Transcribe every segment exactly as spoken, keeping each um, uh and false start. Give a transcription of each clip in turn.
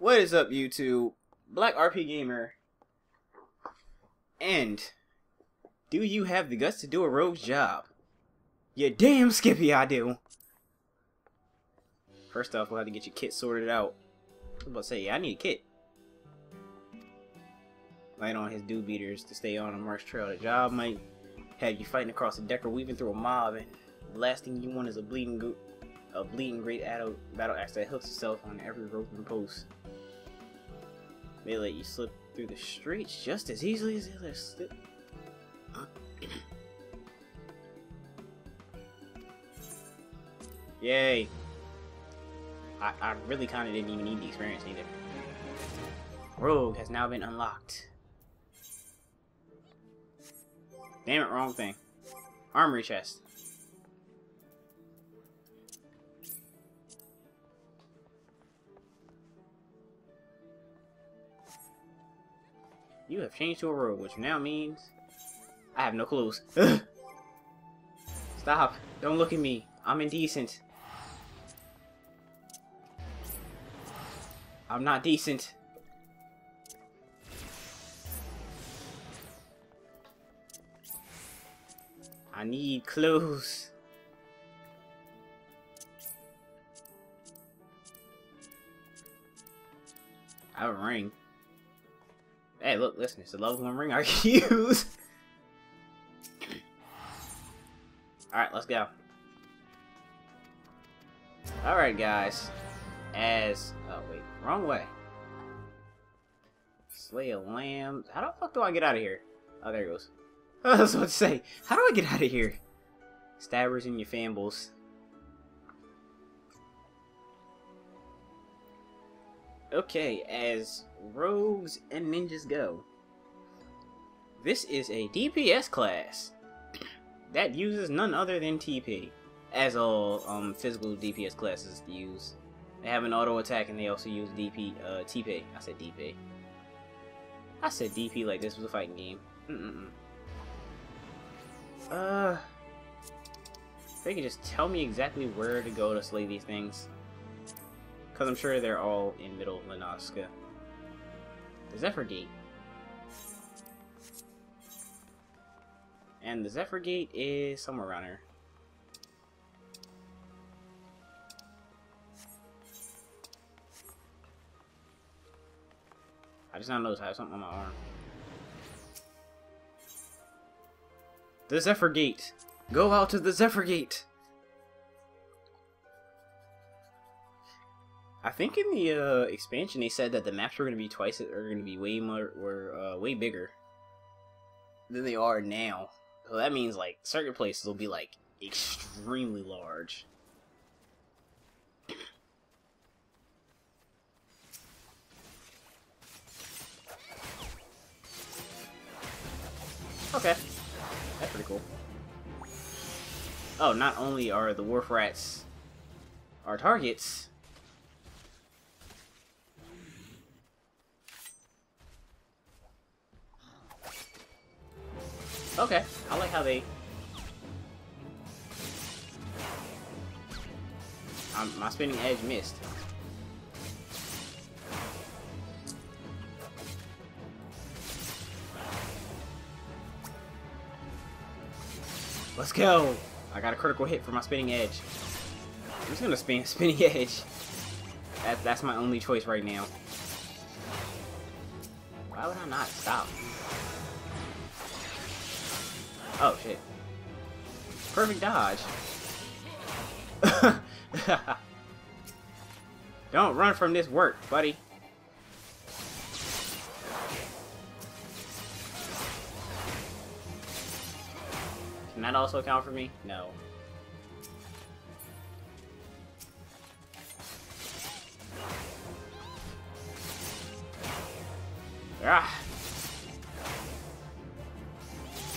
What is up, YouTube? Black R P Gamer. And do you have the guts to do a rogue's job? You damn Skippy, I do. First off, we'll have to get your kit sorted out. I was about to say, yeah, I need a kit. Light on his dew beaters to stay on a marked trail. The job might have you fighting across the deck or weaving through a mob, and the last thing you want is a bleeding goop. A bleeding great battle axe that hooks itself on every rope and post. They let you slip through the streets just as easily as they let slip. Yay! I, I really kind of didn't even need the experience either. Rogue has now been unlocked. Damn it, wrong thing. Armory chest. You have changed to a rogue, which now means I have no clues. Ugh. Stop! Don't look at me. I'm indecent. I'm not decent. I need clues. I have a ring. Hey, look, listen, it's a level one ring I can use. Alright, let's go. Alright, guys. As. Oh, wait. Wrong way. Slay a lamb. How the fuck do I get out of here? Oh, there it goes. Oh, that's what I was about to say. How do I get out of here? Stabbers in your fambles. Okay, as rogues and ninjas go, this is a D P S class that uses none other than T P, as all um, physical D P S classes use. They have an auto attack and they also use D P, uh, T P. I said D P. I said D P like this was a fighting game. Mm-mm-mm. Uh, they can just tell me exactly where to go to slay these things. Because I'm sure they're all in middle Linaska. The Zephyr Gate. And the Zephyr Gate is somewhere around here. I just now noticed I have something on my arm. The Zephyr Gate. Go out to the Zephyr Gate. I think in the uh, expansion they said that the maps were going to be twice are going to be way more or uh, way bigger than they are now. So that means like certain places will be like extremely large. Okay, that's pretty cool. Oh, not only are the wharf rats our targets. Okay, I like how they... I'm, my spinning edge missed. Let's go! I got a critical hit for my spinning edge. I'm just gonna spin spinning edge. That, that's my only choice right now. Why would I not stop? Oh shit. Perfect dodge. Don't run from this work, buddy. Can that also count for me? No. Ah.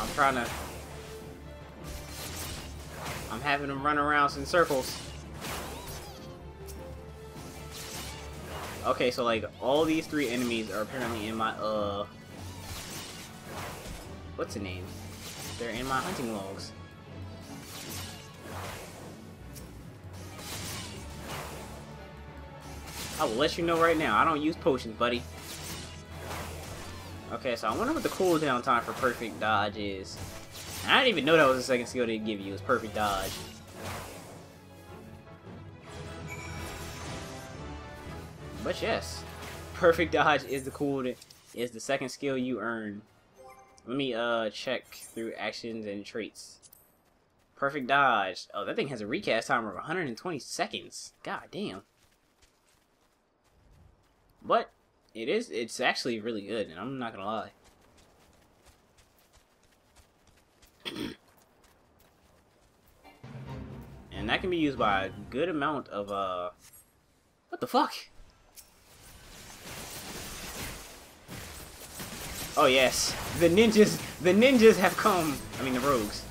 I'm trying to... I'm having them run around in circles. Okay, so like all these three enemies are apparently in my uh what's the name? They're in my hunting logs. I will let you know right now. I don't use potions, buddy. Okay, so I wonder what the cooldown time for perfect dodge is. And I didn't even know that was the second skill they give you. It's perfect dodge. But yes, perfect dodge is the cool is the second skill you earn. Let me uh check through actions and traits. Perfect dodge. Oh, that thing has a recast time of one hundred twenty seconds. God damn. But it is it's actually really good, and I'm not gonna lie. And that can be used by a good amount of uh what the fuck? Oh yes, the ninjas, the ninjas have come. I mean the rogues.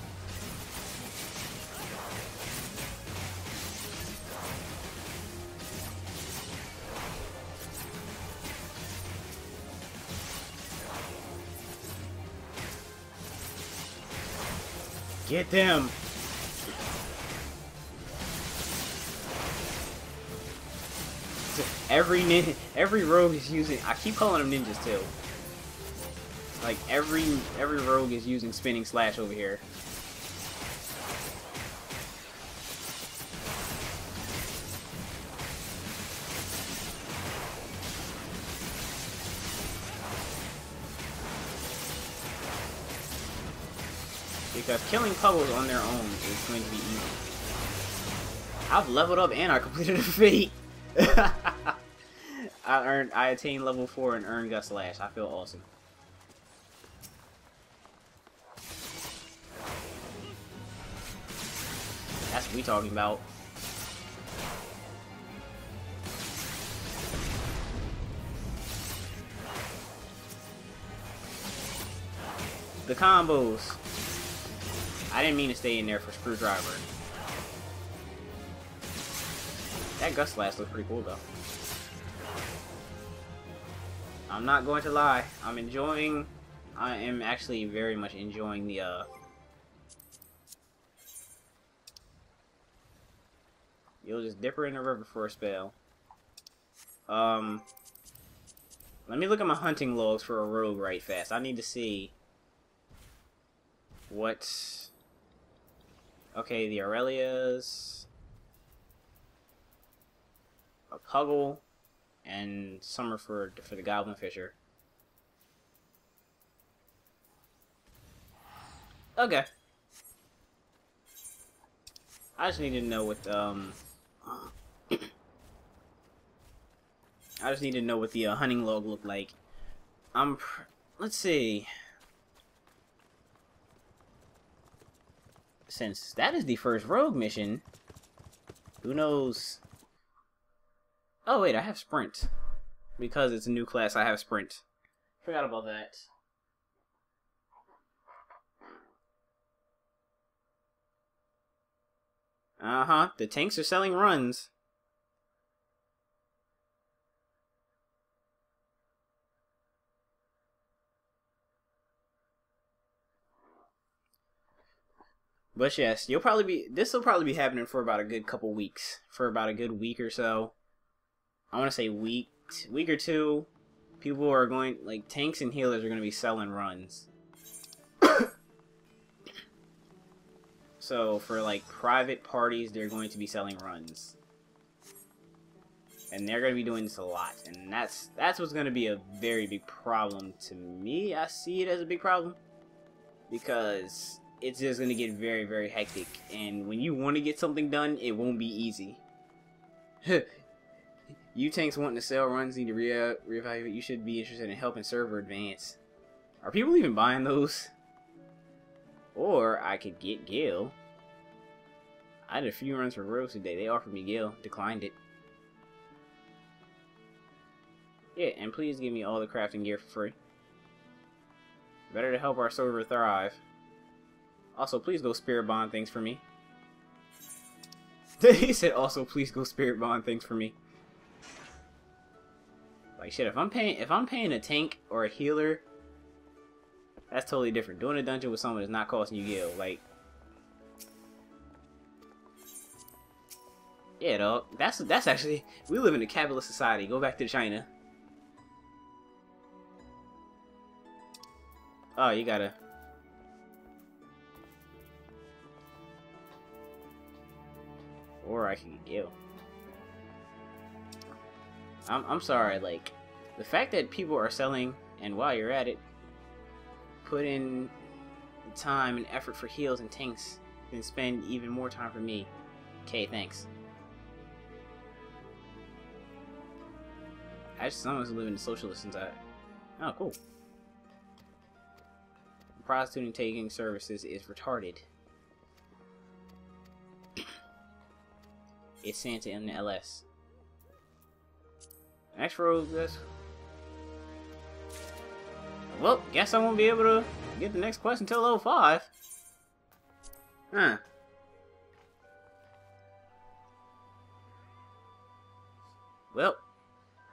Get them. Every nin every rogue is using, I keep calling them ninjas too. Like every every rogue is using spinning slash over here. Because killing Puggles on their own is going to be easy. I've leveled up and I completed a feat. I earned I attained level four and earned Gutslash. I feel awesome. That's what we talking about. The combos. I didn't mean to stay in there for screwdriver. That Gutslash looks pretty cool though. I'm not going to lie. I'm enjoying. I am actually very much enjoying the. Uh, You'll just dip her in the river for a spell. Um, let me look at my hunting logs for a rogue right fast. I need to see what. Okay, the Aurelias, a Puggle, and Summer for for the Goblin Fisher. Okay. I just need to know what um. I just need to know what the uh, hunting log looked like. I'm. Pr Let's see. Since that is the first rogue mission, who knows? Oh wait, I have sprint because it's a new class. I have sprint. Forgot about that. Uh huh. The tanks are selling runs. But yes, you'll probably be. This will probably be happening for about a good couple weeks. For about a good week or so. I want to say week, week or two. People are going like tanks and healers are going to be selling runs. So for like private parties, they're going to be selling runs, and they're going to be doing this a lot, and that's that's what's going to be a very big problem to me. I see it as a big problem because it's just going to get very very hectic, and when you want to get something done, it won't be easy. You tanks wanting to sell runs need to re reevaluate. You should be interested in helping server advance. Are people even buying those? Or I could get Gil. I did a few runs for rogues today. They offered me Gil, declined it. Yeah, and please give me all the crafting gear for free. Better to help our server thrive. Also, please go spirit bond things for me. He said, also please go spirit bond things for me. Like shit, if I'm paying, if I'm paying a tank or a healer. That's totally different. Doing a dungeon with someone is not costing you gil. Like, Yeah, dog. That's that's actually, we live in a capitalist society. Go back to China. Oh, you gotta. Or I can get you. I'm I'm sorry. Like, the fact that people are selling, and while you're at it, put in time and effort for heals and tanks, and spend even more time for me. Okay, thanks. I just someone's living in socialist inside. Oh, cool. Prostituting taking services is retarded. It's Santa in the L S. Next road, guys. Well, guess I won't be able to get the next quest until level five. Huh. Well,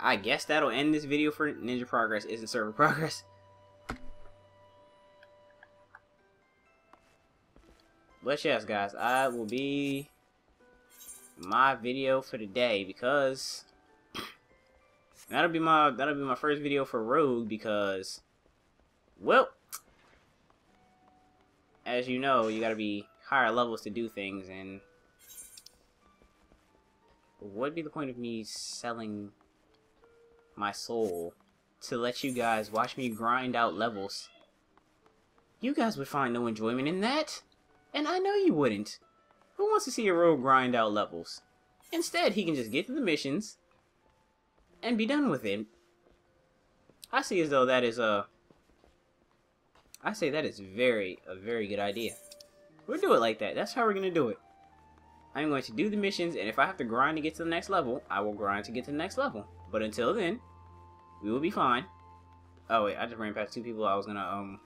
I guess that'll end this video for Ninja Progress isn't server progress. But yes, guys, I will be my video for the day because that'll be my that'll be my first video for Rogue because, well, as you know, you gotta be higher levels to do things, and what'd be the point of me selling my soul to let you guys watch me grind out levels? You guys would find no enjoyment in that, and I know you wouldn't. Who wants to see a rogue grind out levels? Instead, he can just get to the missions and be done with it. I see as though that is a... I say that is very, a very good idea. We'll do it like that. That's how we're gonna do it. I'm going to do the missions, and if I have to grind to get to the next level, I will grind to get to the next level. But until then, we will be fine. Oh wait, I just ran past two people I was gonna, um...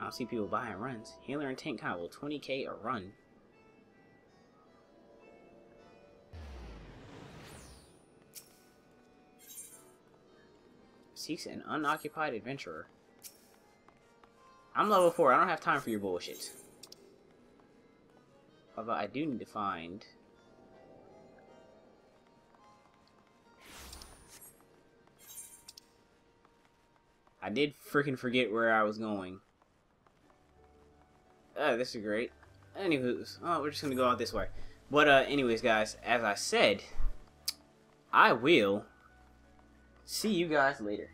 I don't see people buying runs. Healer and tank combo, twenty K a run. Seeks an unoccupied adventurer. I'm level four. I don't have time for your bullshit. Although I do need to find... I did freaking forget where I was going. Oh, this is great. Anyways, oh, we're just gonna go out this way. But uh, anyways, guys, as I said, I will see you guys later.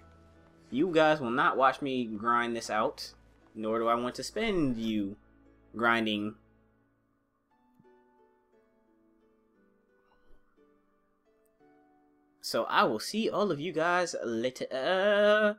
You guys will not watch me grind this out, nor do I want to spend you grinding. So I will see all of you guys later.